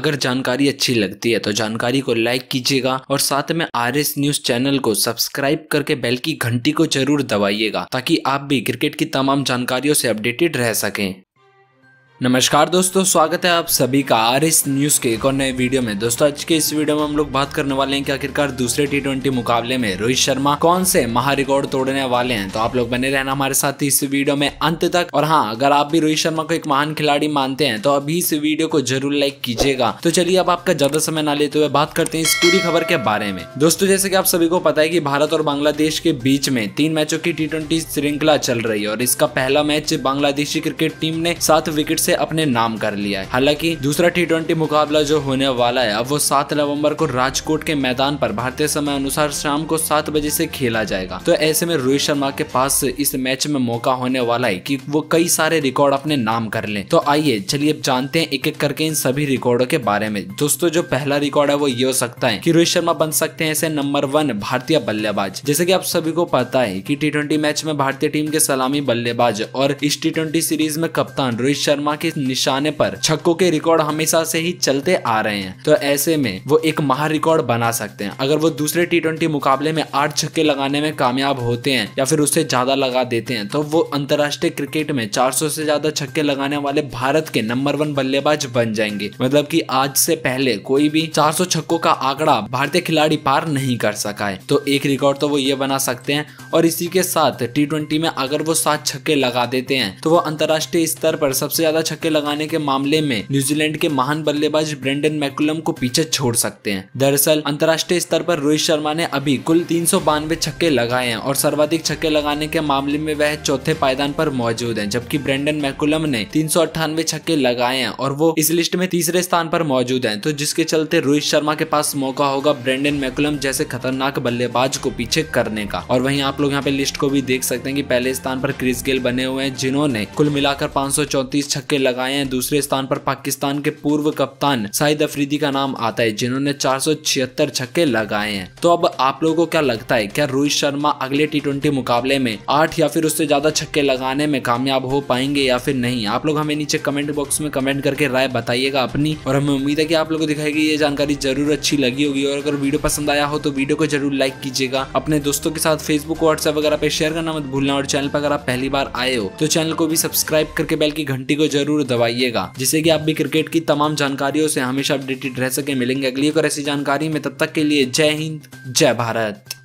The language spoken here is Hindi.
अगर जानकारी अच्छी लगती है तो जानकारी को लाइक कीजिएगा और साथ में आरएस न्यूज चैनल को सब्सक्राइब करके बेल की घंटी को जरूर दबाइएगा ताकि आप भी क्रिकेट की तमाम जानकारियों से अपडेटेड रह सकें। नमस्कार दोस्तों, स्वागत है आप सभी का आरएस न्यूज के एक और नए वीडियो में। दोस्तों आज के इस वीडियो में हम लोग बात करने वाले हैं कि आखिरकार दूसरे टी20 मुकाबले में रोहित शर्मा कौन से महारिकॉर्ड तोड़ने वाले हैं, तो आप लोग बने रहना हमारे साथ इस वीडियो में अंत तक। और हाँ, अगर आप भी रोहित शर्मा को एक महान खिलाड़ी मानते हैं तो अभी इस वीडियो को जरूर लाइक कीजिएगा। तो चलिए अब आपका ज्यादा समय ना लेते हुए बात करते हैं इस पूरी खबर के बारे में। दोस्तों जैसे की आप सभी को पता है की भारत और बांग्लादेश के बीच में 3 मैचों की टी20 श्रृंखला चल रही है और इसका पहला मैच बांग्लादेशी क्रिकेट टीम ने 7 विकेट अपने नाम कर लिया है। हालांकि दूसरा टी20 मुकाबला जो होने वाला है अब वो 7 नवंबर को राजकोट के मैदान पर भारतीय समय अनुसार शाम को 7 बजे से खेला जाएगा। तो ऐसे में रोहित शर्मा के पास इस मैच में मौका होने वाला है कि वो कई सारे रिकॉर्ड अपने नाम कर लें। तो आइए चलिए अब जानते हैं एक एक करके इन सभी रिकॉर्डों के बारे में। दोस्तों जो पहला रिकॉर्ड है वो ये हो सकता है कि रोहित शर्मा बन सकते हैं ऐसे नंबर 1 भारतीय बल्लेबाज। जैसे कि आप सभी को पता है कि टी20 मैच में भारतीय टीम के सलामी बल्लेबाज और इस टी20 सीरीज में कप्तान रोहित शर्मा के निशाने पर छक्कों के रिकॉर्ड हमेशा से ही चलते आ रहे हैं। तो ऐसे में वो एक महा रिकॉर्ड बना सकते हैं अगर वो दूसरे टी20 मुकाबले में 8 छक्के लगाने में कामयाब होते हैं या फिर उससे ज्यादा लगा देते हैं तो वो अंतर्राष्ट्रीय क्रिकेट में 400 से ज्यादा छक्के लगाने वाले भारत के नंबर 1 बल्लेबाज बन जाएंगे। मतलब कि आज से पहले कोई भी 400 छक्कों का आंकड़ा भारतीय खिलाड़ी पार नहीं कर सका है। तो एक रिकॉर्ड तो वो ये बना सकते हैं और इसी के साथ टी20 में अगर वो 7 छक्के लगा देते हैं तो वो अंतर्राष्ट्रीय स्तर पर सबसे ज्यादा छक्के लगाने के मामले में न्यूजीलैंड के महान बल्लेबाज ब्रेंडन मैकुलम को पीछे छोड़ सकते हैं। दरअसल अंतर्राष्ट्रीय स्तर पर रोहित शर्मा ने अभी कुल 392 छक्के लगाए हैं और सर्वाधिक छक्के लगाने के मामले में वह चौथे पायदान पर मौजूद हैं, जबकि ब्रेंडन मैकुलम ने 398 छक्के लगाए हैं और वो इस लिस्ट में तीसरे स्थान पर मौजूद है। तो जिसके चलते रोहित शर्मा के पास मौका होगा ब्रेंडन मैकुलम जैसे खतरनाक बल्लेबाज को पीछे करने का। और वहीं आप लोग यहाँ पे लिस्ट को भी देख सकते हैं कि पहले स्थान पर क्रिस गेल बने हुए हैं जिन्होंने कुल मिलाकर 534 छक्के लगाए हैं। दूसरे स्थान पर पाकिस्तान के पूर्व कप्तान शाहिद अफरीदी का नाम आता है जिन्होंने 476 छक्के लगाए हैं। तो अब आप लोगों को क्या लगता है, क्या रोहित शर्मा अगले टी20 मुकाबले में 8 या फिर उससे ज्यादा छक्के लगाने में कामयाब हो पाएंगे या फिर नहीं? आप लोग हमें नीचे कमेंट बॉक्स में कमेंट करके राय बताइएगा अपनी। और हमें उम्मीद है कि आप लोगों को दिखाएगी ये जानकारी जरूर अच्छी लगी होगी। और अगर वीडियो पसंद आया हो तो वीडियो को जरूर लाइक कीजिएगा, अपने दोस्तों के साथ फेसबुक व्हाट्सएप वगैरह पे शेयर करना मत भूलना। और चैनल पर अगर आप पहली बार आए हो तो चैनल को भी सब्सक्राइब करके बेल की घंटी को जरूर दबाइएगा जिससे कि आप भी क्रिकेट की तमाम जानकारियों से हमेशा अपडेटेड रह सके। मिलेंगे अगली एक और ऐसी जानकारी में, तब तक के लिए जय हिंद जय भारत।